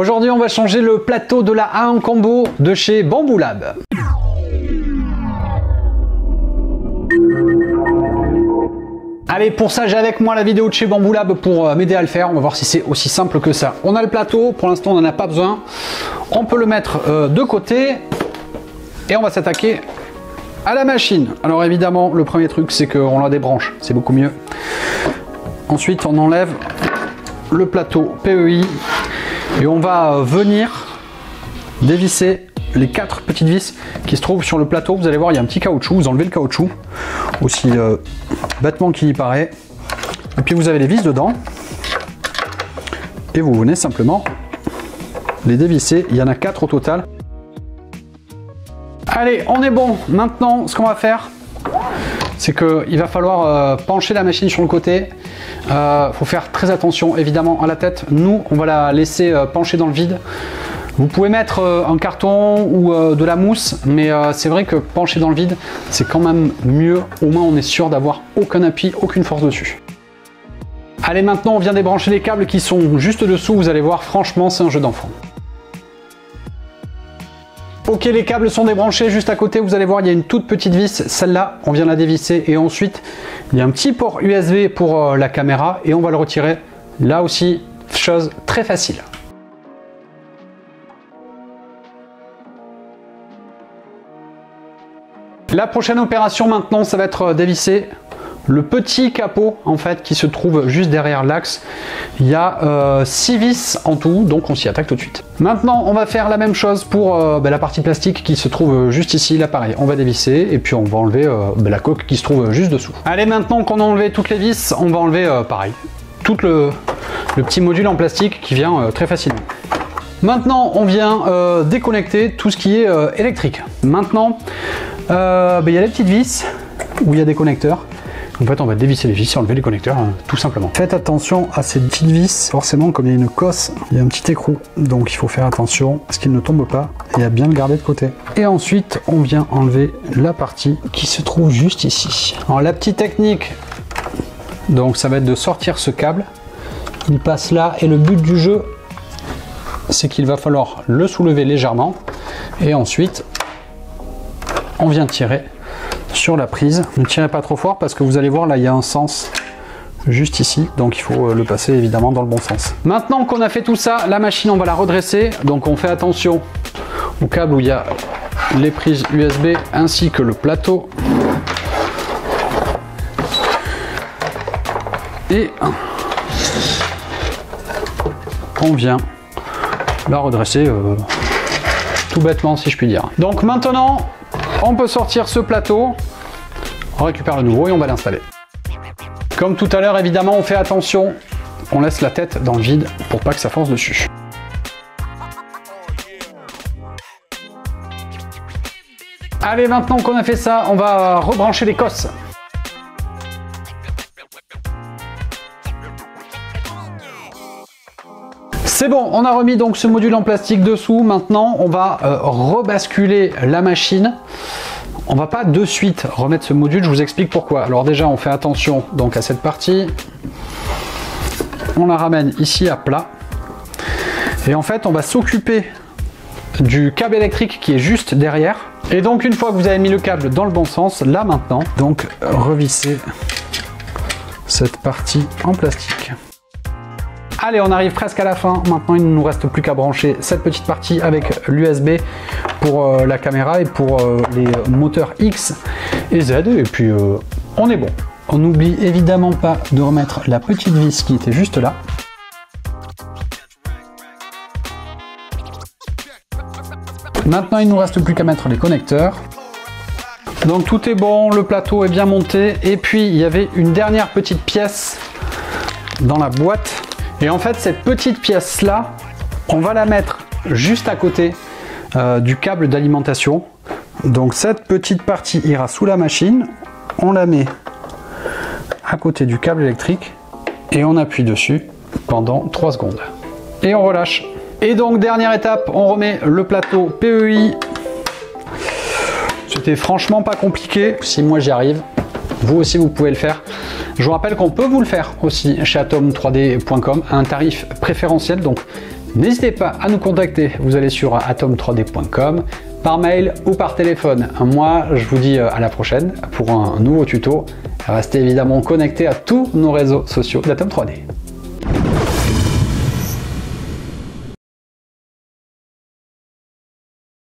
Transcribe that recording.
Aujourd'hui, on va changer le plateau de la A1 Combo de chez Bambu Lab. Allez, pour ça, j'ai avec moi la vidéo de chez Bambu Lab pour m'aider à le faire. On va voir si c'est aussi simple que ça. On a le plateau, pour l'instant, on n'en a pas besoin. On peut le mettre de côté et on va s'attaquer à la machine. Alors évidemment, le premier truc, c'est qu'on la débranche. C'est beaucoup mieux. Ensuite, on enlève le plateau PEI. Et on va venir dévisser les 4 petites vis qui se trouvent sur le plateau. Vous allez voir, il y a un petit caoutchouc. Vous enlevez le caoutchouc, aussi bêtement qu'il y paraît. Et puis vous avez les vis dedans. Et vous venez simplement les dévisser. Il y en a 4 au total. Allez, on est bon. Maintenant, ce qu'on va faire, c'est qu'il va falloir pencher la machine sur le côté. Faut faire très attention évidemment à la tête. Nous, on va la laisser pencher dans le vide. Vous pouvez mettre un carton ou de la mousse, mais c'est vrai que pencher dans le vide, c'est quand même mieux. Au moins, on est sûr d'avoir aucun appui, aucune force dessus. Allez, maintenant, on vient débrancher les câbles qui sont juste dessous. Vous allez voir, franchement, c'est un jeu d'enfant. Ok, les câbles sont débranchés. Juste à côté, vous allez voir, il y a une toute petite vis. Celle-là, on vient la dévisser. Et ensuite, il y a un petit port USB pour la caméra. Et on va le retirer. Là aussi, chose très facile. La prochaine opération maintenant, ça va être dévisser le petit capot en fait qui se trouve juste derrière l'axe. Il y a 6 vis en tout, donc on s'y attaque tout de suite. Maintenant, on va faire la même chose pour la partie plastique qui se trouve juste ici. Là, pareil, on va dévisser et puis on va enlever la coque qui se trouve juste dessous. Allez, maintenant qu'on a enlevé toutes les vis, on va enlever pareil, tout le petit module en plastique qui vient très facilement. Maintenant, on vient déconnecter tout ce qui est électrique. Maintenant, il y a les petites vis où il y a des connecteurs. En fait, on va dévisser les vis et enlever les connecteurs, tout simplement. Faites attention à ces petites vis. Forcément, comme il y a une cosse, il y a un petit écrou. Donc, il faut faire attention à ce qu'il ne tombe pas et à bien le garder de côté. Et ensuite, on vient enlever la partie qui se trouve juste ici. Alors, la petite technique, donc ça va être de sortir ce câble. Il passe là et le but du jeu, c'est qu'il va falloir le soulever légèrement. Et ensuite, on vient tirer sur la prise. Ne tirez pas trop fort parce que vous allez voir, là il y a un sens juste ici, donc il faut le passer évidemment dans le bon sens. Maintenant qu'on a fait tout ça, la machine, on va la redresser. Donc on fait attention au câble où il y a les prises USB ainsi que le plateau, et on vient la redresser tout bêtement, si je puis dire. Donc maintenant, on peut sortir ce plateau, on récupère le nouveau et on va l'installer. Comme tout à l'heure, évidemment, on fait attention, on laisse la tête dans le vide pour pas que ça force dessus. Allez, maintenant qu'on a fait ça, on va rebrancher les cosses. C'est bon, on a remis donc ce module en plastique dessous. Maintenant, on va rebasculer la machine. On va pas de suite remettre ce module, je vous explique pourquoi. Alors déjà, on fait attention donc à cette partie. On la ramène ici à plat. Et en fait, on va s'occuper du câble électrique qui est juste derrière. Et donc, une fois que vous avez mis le câble dans le bon sens, là maintenant, donc revissez cette partie en plastique. Allez, on arrive presque à la fin. Maintenant, il ne nous reste plus qu'à brancher cette petite partie avec l'USB pour la caméra et pour les moteurs X et Z. Et puis, on est bon. On n'oublie évidemment pas de remettre la petite vis qui était juste là. Maintenant, il ne nous reste plus qu'à mettre les connecteurs. Donc, tout est bon. Le plateau est bien monté. Et puis, il y avait une dernière petite pièce dans la boîte. Et en fait, cette petite pièce-là, on va la mettre juste à côté du câble d'alimentation. Donc cette petite partie ira sous la machine. On la met à côté du câble électrique et on appuie dessus pendant 3 secondes. Et on relâche. Et donc, dernière étape, on remet le plateau PEI. C'était franchement pas compliqué. Si moi j'y arrive, vous aussi vous pouvez le faire. Je vous rappelle qu'on peut vous le faire aussi chez atome3d.com à un tarif préférentiel, donc N'hésitez pas à nous contacter, vous allez sur atome3d.com, par mail ou par téléphone. Moi, je vous dis à la prochaine pour un nouveau tuto. Restez évidemment connectés à tous nos réseaux sociaux d'atome3d.